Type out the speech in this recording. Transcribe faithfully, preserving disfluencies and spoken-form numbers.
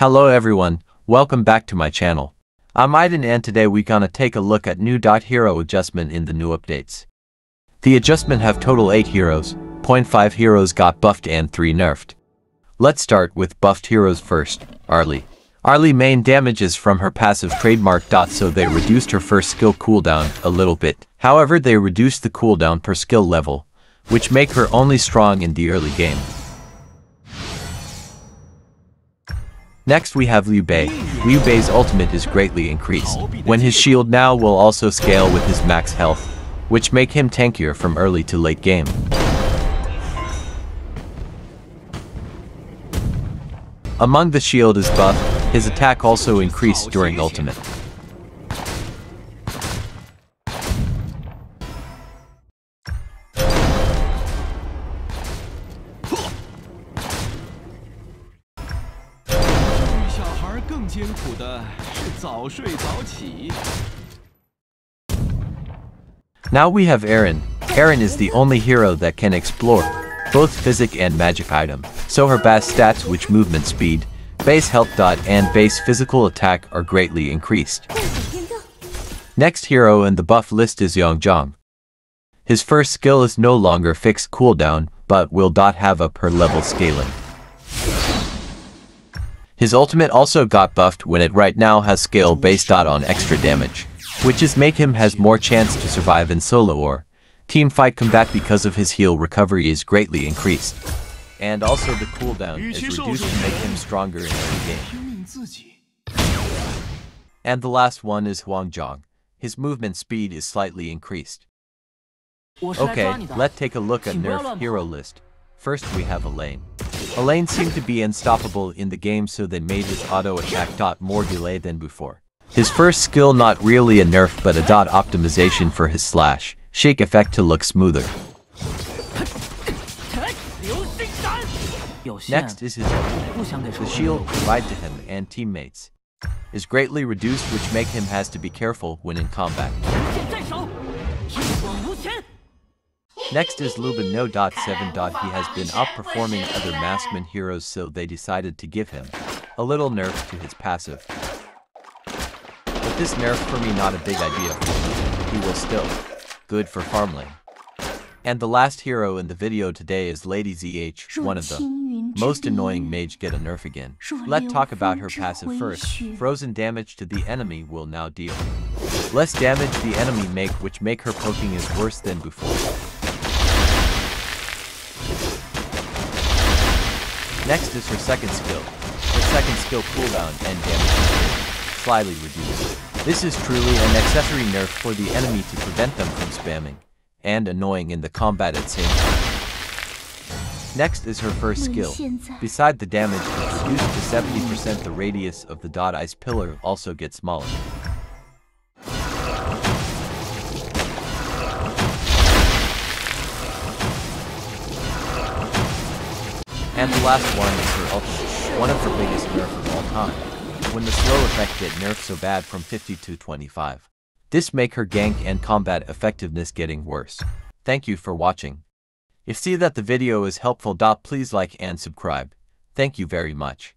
Hello everyone, welcome back to my channel. I'm Aidan and today we're gonna take a look at new D O T hero adjustment in the new updates. The adjustment have total eight heroes, zero point five heroes got buffed and three nerfed. Let's start with buffed heroes first, Arli. Arli main damages from her passive trademark D O T, so they reduced her first skill cooldown a little bit. However, they reduced the cooldown per skill level, which make her only strong in the early game. Next we have Liu Bei. Liu Bei's ultimate is greatly increased, when his shield now will also scale with his max health, which make him tankier from early to late game. Among the shield is buff, his attack also increased during ultimate. Now we have Erin. Erin is the only hero that can explore both physic and magic item, so her base stats, which movement speed, base health dot and base physical attack are greatly increased. Next hero in the buff list is Huang Zhong. His first skill is no longer fixed cooldown, but will dot have a per level scaling. His ultimate also got buffed when it right now has scale based dot on extra damage, which is make him has more chance to survive in solo or team fight combat because of his heal recovery is greatly increased. And also the cooldown is reduced to make him stronger in the game. And the last one is Huang Zhong. His movement speed is slightly increased. Okay, let's take a look at nerf hero list. First we have Allain. Allain seemed to be unstoppable in the game, so they made his auto attack dot more delay than before. His first skill not really a nerf but a dot optimization for his slash shake effect to look smoother. Next is his ultimate. The shield provided to him and teammates is greatly reduced, which make him has to be careful when in combat. Next is Luban No seven. He has been outperforming other maskman heroes, so they decided to give him a little nerf to his passive. But this nerf for me not a big idea. He will still good for farming. And the last hero in the video today is Lady Zhen, one of the most annoying mage get a nerf again. Let's talk about her passive first. Frozen damage to the enemy will now deal less damage the enemy make, which make her poking is worse than before. Next is her second skill. Her second skill cooldown and damage slightly reduced. This is truly an accessory nerf for the enemy to prevent them from spamming and annoying in the combat at the same time. Next is her first skill. Beside the damage, it's reduced to seventy percent. The radius of the dot ice pillar also gets smaller. And the last one is her ultimate, one of her biggest nerfs of all time, when the slow effect get nerfed so bad from fifty to twenty-five. This make her gank and combat effectiveness getting worse. Thank you for watching. If see that the video is helpful, please like and subscribe. Thank you very much.